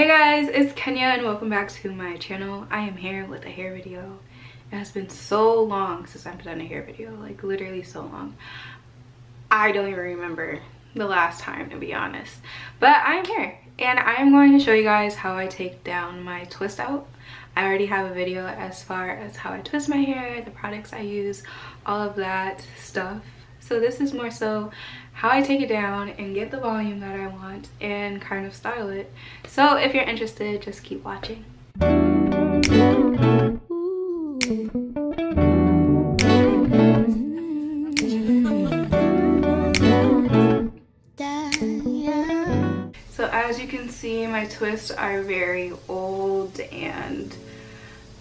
Hey guys, it's Kenya and welcome back to my channel. I am here with a hair video. It has been so long since I've done a hair video, like literally so long. I don't even remember the last time, to be honest. But I'm here and I'm going to show you guys how I take down my twist out. I already have a video as far as how I twist my hair, the products I use, all of that stuff. So this is more so how I take it down and get the volume that I want and kind of style it. So if you're interested, just keep watching. So as you can see, my twists are very old and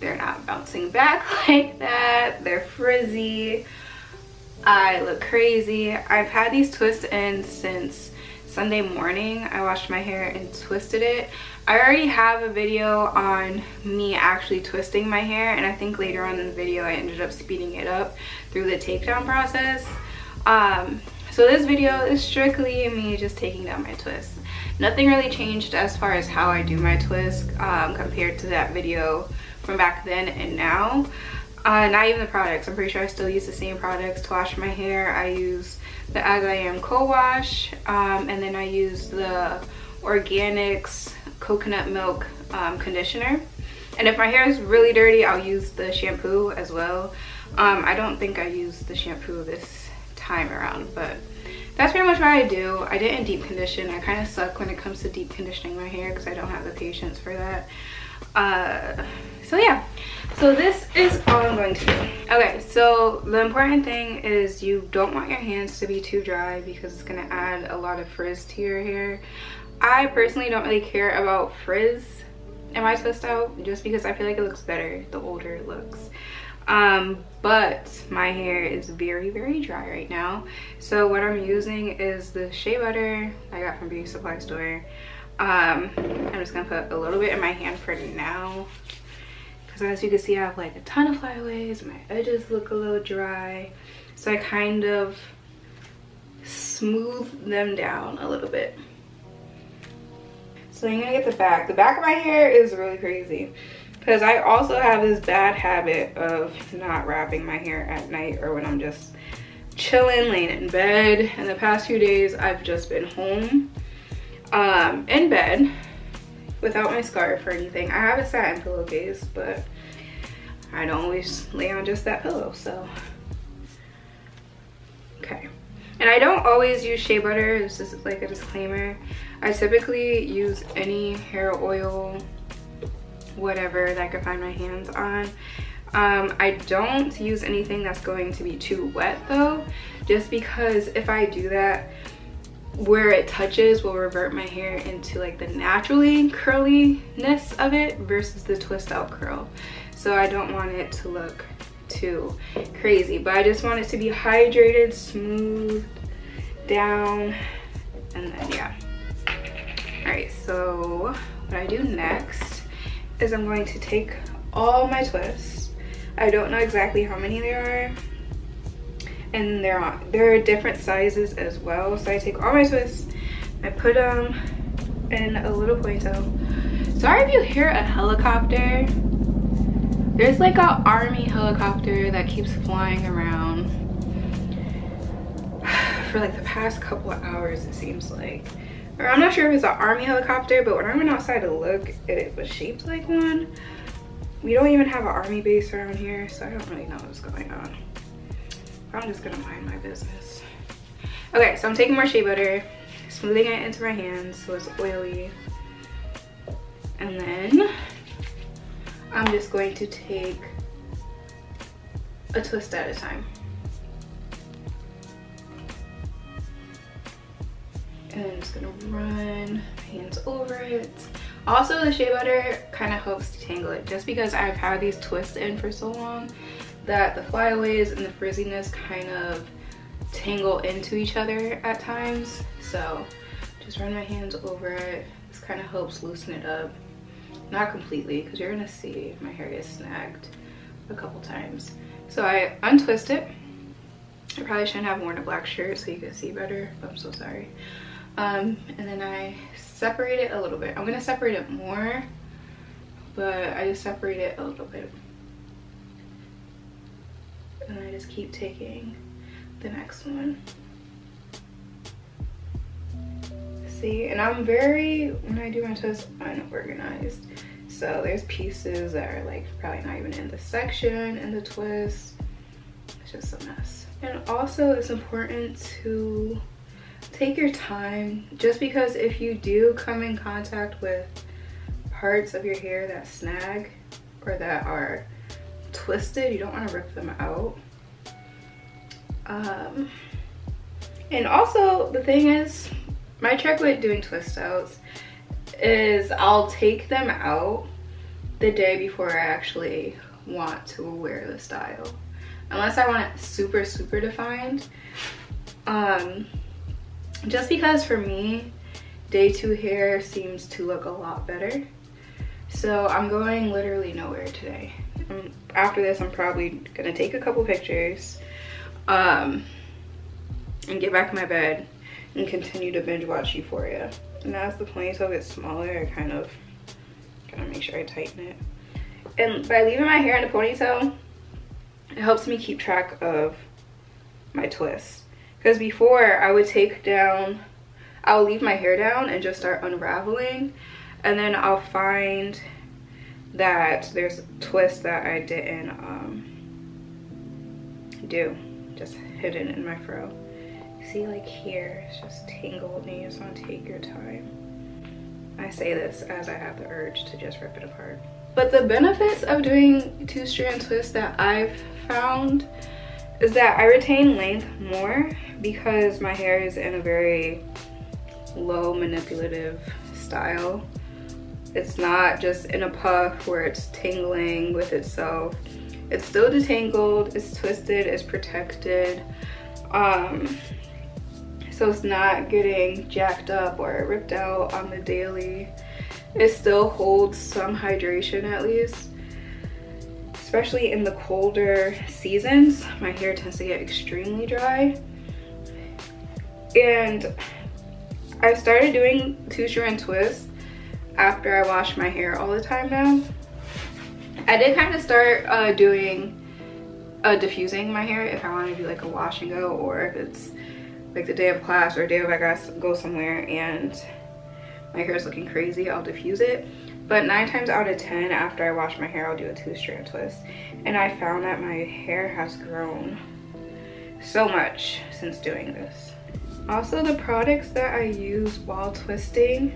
they're not bouncing back like that. They're frizzy. I look crazy. I've had these twists in since Sunday morning. I washed my hair and twisted it. I already have a video on me actually twisting my hair, and I think later on in the video I ended up speeding it up through the takedown process. So this video is strictly me just taking down my twists. Nothing really changed as far as how I do my twist compared to that video from back then and now. Not even the products. I'm pretty sure I still use the same products to wash my hair. I use the As I Am co-wash, and then I use the Organix coconut milk conditioner. And if my hair is really dirty, I'll use the shampoo as well. I don't think I used the shampoo this time around, but that's pretty much what I do. I didn't deep condition. I kind of suck when it comes to deep conditioning my hair because I don't have the patience for that. So yeah. So this is all I'm going to do. Okay, so the important thing is you don't want your hands to be too dry because it's gonna add a lot of frizz to your hair. I personally don't really care about frizz in my twist out just because I feel like it looks better the older it looks. But my hair is very, very dry right now. So what I'm using is the shea butter I got from Beauty Supply Store. I'm just gonna put a little bit in my hand for now. So as you can see, I have like a ton of flyaways. My edges look a little dry, so I kind of smooth them down a little bit. So I'm gonna get the back. The back of my hair is really crazy because I also have this bad habit of not wrapping my hair at night or when I'm just chilling, laying in bed. And the past few days, I've just been home in bed without my scarf or anything. I have a satin pillowcase, but I don't always lay on just that pillow, so. Okay. And I don't always use shea butter, this is like a disclaimer. I typically use any hair oil, whatever that I could find my hands on. I don't use anything that's going to be too wet though, just because if I do that, where it touches will revert my hair into like the naturally curliness of it versus the twist out curl. So I don't want it to look too crazy, but I just want it to be hydrated, smoothed down, and then yeah. All right, so what I do next is I'm going to take all my twists. I don't know exactly how many there are, and there are different sizes as well. So I take all my twists, I put them in a little ponytail. Sorry if you hear a helicopter. There's like an army helicopter that keeps flying around for like the past couple of hours, it seems like. Or I'm not sure if it's an army helicopter, but when I went outside to look, it was shaped like one. We don't even have an army base around here, so I don't really know what's going on. I'm just gonna mind my business. Okay, so I'm taking more shea butter, smoothing it into my hands so it's oily. And then I'm just going to take a twist at a time. And I'm just gonna run my hands over it. Also, the shea butter kind of helps detangle it just because I've had these twists in for so long that the flyaways and the frizziness kind of tangle into each other at times. So just run my hands over it. This kind of helps loosen it up. Not completely, because you're gonna see my hair gets snagged a couple times. So I untwist it. I probably shouldn't have worn a black shirt so you can see better, but I'm so sorry. And then I separate it a little bit. I'm gonna separate it more, but I just separate it a little bit. And I just keep taking the next one. See, and I'm very, when I do my toes, unorganized. So there's pieces that are like probably not even in the section, in the twist. It's just a mess. And also it's important to take your time, just because if you do come in contact with parts of your hair that snag or that are twisted, you don't want to rip them out. And also the thing is, my trick with doing twist outs is I'll take them out the day before I actually want to wear the style, unless I want it super super defined. Just because for me, day two hair seems to look a lot better. So I'm going literally nowhere today. After this, I'm probably gonna take a couple pictures and get back in my bed and continue to binge watch Euphoria. And as the ponytail gets smaller, I kind of gotta make sure I tighten it. And by leaving my hair in a ponytail, it helps me keep track of my twists. Because before, I would take down, I'll leave my hair down and just start unraveling, and then I'll find that there's a twist that I didn't do, just hidden in my fro. See, like here, it's just tangled and you just want to take your time. I say this as I have the urge to just rip it apart. But the benefits of doing two strand twists that I've found is that I retain length more because my hair is in a very low manipulative style. It's not just in a puff where it's tangling with itself. It's still detangled, it's twisted, it's protected. So it's not getting jacked up or ripped out on the daily. It still holds some hydration at least. Especially in the colder seasons, my hair tends to get extremely dry. And I started doing two strand twists after I wash my hair all the time now. I did kind of start diffusing my hair if I want to do like a wash and go, or if it's like the day of class or day of I gotta go somewhere and my hair is looking crazy, I'll diffuse it. But 9 times out of 10 after I wash my hair, I'll do a two strand twist. And I found that my hair has grown so much since doing this. Also, the products that I use while twisting,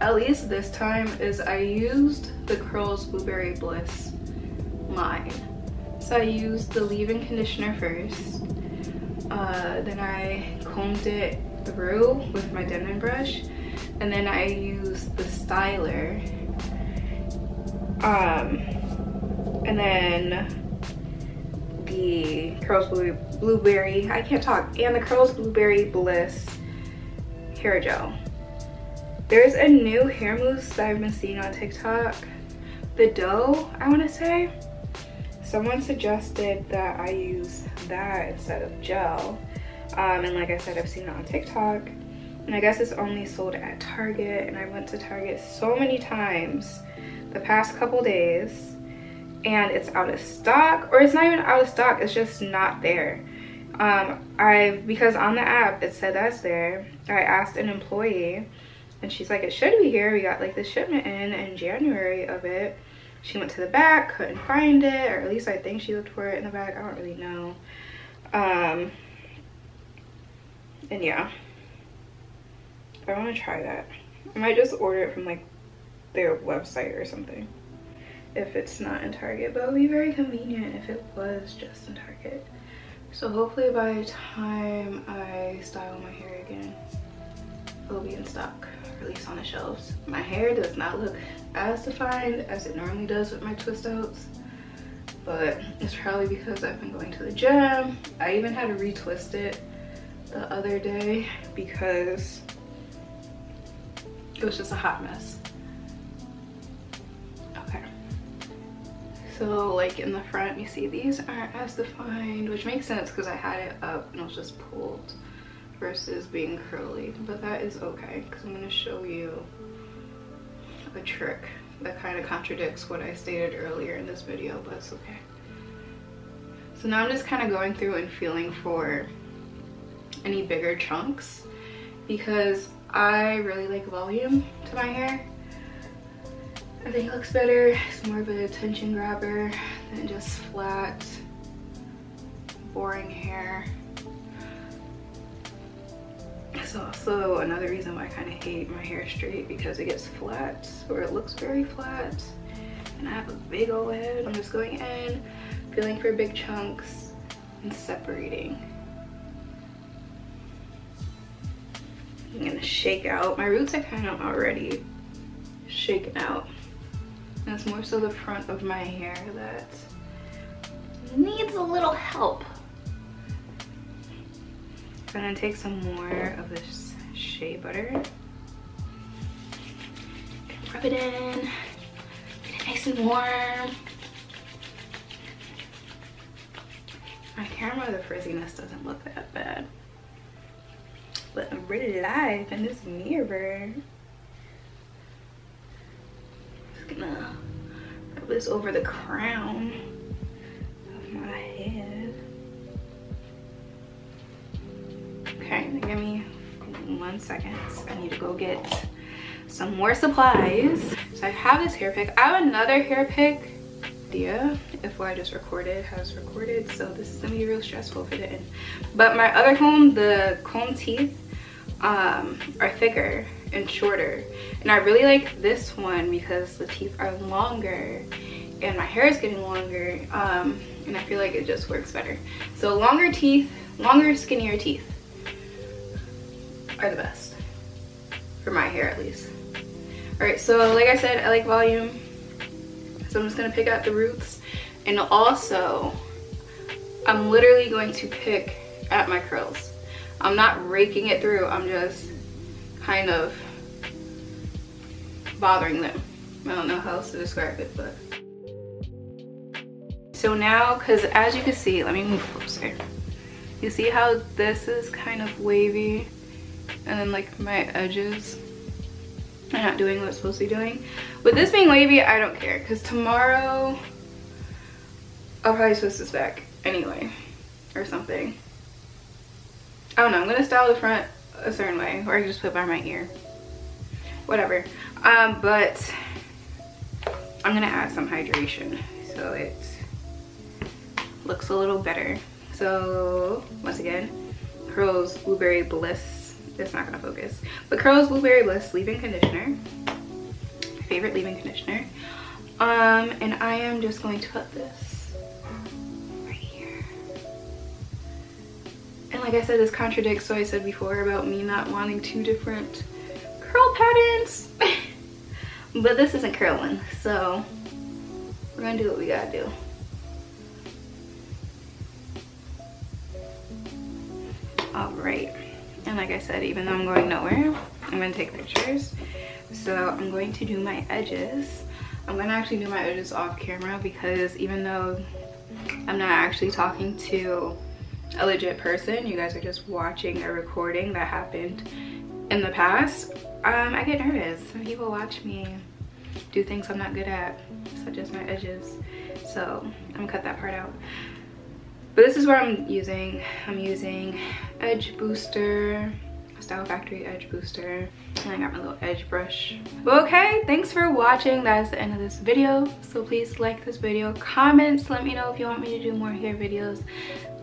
at least this time, is I used the Curls Blueberry Bliss line. So I used the leave-in conditioner first, then I combed it through with my Denman brush, and then I used the styler. And then the Curls Blueberry, I can't talk, and the Curls Blueberry Bliss hair gel. There's a new hair mousse that I've been seeing on TikTok, the dough, I want to say. Someone suggested that I use that instead of gel, and like I said, I've seen it on TikTok, and I guess it's only sold at Target, and I went to Target so many times the past couple days and it's out of stock, or it's not even out of stock, it's just not there. Because on the app it said that's there, I asked an employee and she's like, it should be here, we got like the shipment in January of it. She went to the back, couldn't find it, or at least I think she looked for it in the back, I don't really know. And yeah, I want to try that. I might just order it from like their website or something if it's not in Target, but it would be very convenient if it was just in Target. So hopefully by the time I style my hair again, it'll be in stock, or at least on the shelves. My hair does not look as defined as it normally does with my twist outs, but it's probably because I've been going to the gym. I even had to retwist it the other day because it was just a hot mess. So like in the front, you see these aren't as defined, which makes sense because I had it up and it was just pulled versus being curly, but that is okay because I'm going to show you a trick that kind of contradicts what I stated earlier in this video, but it's okay. So now I'm just kind of going through and feeling for any bigger chunks because I really like volume to my hair. I think it looks better. It's more of an attention grabber than just flat, boring hair. It's also another reason why I kind of hate my hair straight because it gets flat, or it looks very flat, and I have a big old head. I'm just going in, feeling for big chunks and separating. I'm gonna shake out. My roots are kind of already shaken out. That's more so the front of my hair that needs a little help. I'm gonna take some more of this shea butter. Rub it in, get it nice and warm. My camera, the frizziness doesn't look that bad. But I'm really live in this mirror. Just gonna rub this over the crown of my head. Okay, give me 1 second. I need to go get some more supplies. So I have this hair pick. I have another hair pick. If what I just recorded has recorded, so this is gonna be real stressful for the end. But my other comb, the comb teeth are thicker and shorter, and I really like this one because the teeth are longer and my hair is getting longer, and I feel like it just works better. So longer teeth, longer skinnier teeth are the best for my hair, at least. All right, so like I said, I like volume. So I'm just gonna pick out the roots, and also I'm literally going to pick at my curls. I'm not raking it through, I'm just kind of bothering them. I don't know how else to describe it, but. So now, cause as you can see, let me move closer. You see how this is kind of wavy, and then like my edges, I'm not doing what it's supposed to be doing. With this being wavy, I don't care because tomorrow I'll probably switch this back anyway or something. I don't know, I'm gonna style the front a certain way, or I can just put it by my ear, whatever. But I'm gonna add some hydration so it looks a little better. So once again, Curls Blueberry Bliss. It's not gonna focus, but Curls Blueberry Bliss leave-in conditioner, my favorite leave-in conditioner, and I am just going to put this right here. And like I said, this contradicts what I said before about me not wanting two different curl patterns, but this isn't curling, so we're gonna do what we gotta do. All right. And like I said, even though I'm going nowhere, I'm going to take pictures. So I'm going to do my edges. I'm going to actually do my edges off camera because even though I'm not actually talking to a legit person, you guys are just watching a recording that happened in the past, I get nervous. People watch me do things I'm not good at, such as my edges. So I'm going to cut that part out. But this is what I'm using. I'm using Edge Booster, Style Factory Edge Booster, and I got my little edge brush. Well, okay, thanks for watching. That is the end of this video. So please like this video, comments, let me know if you want me to do more hair videos.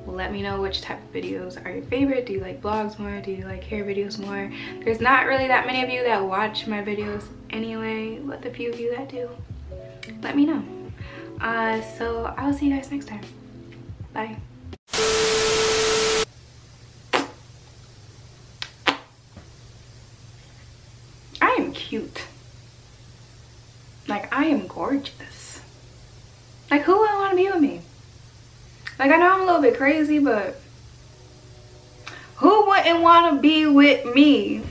Let me know which type of videos are your favorite. Do you like vlogs more? Do you like hair videos more? There's not really that many of you that watch my videos anyway, but the few of you that do, let me know. So I'll see you guys next time. Bye. I am cute. Like, I am gorgeous. Like, who wouldn't want to be with me? Like, I know I'm a little bit crazy, but who wouldn't want to be with me?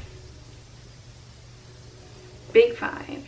Big fine.